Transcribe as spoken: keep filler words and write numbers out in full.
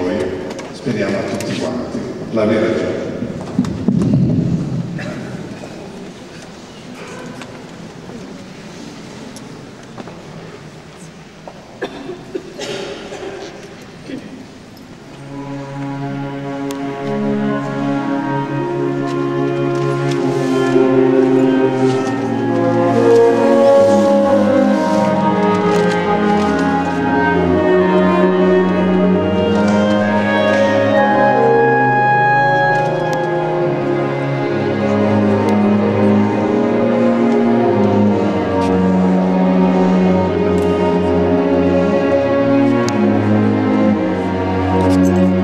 noi speriamo a tutti quanti, la vera gioia. Thank you.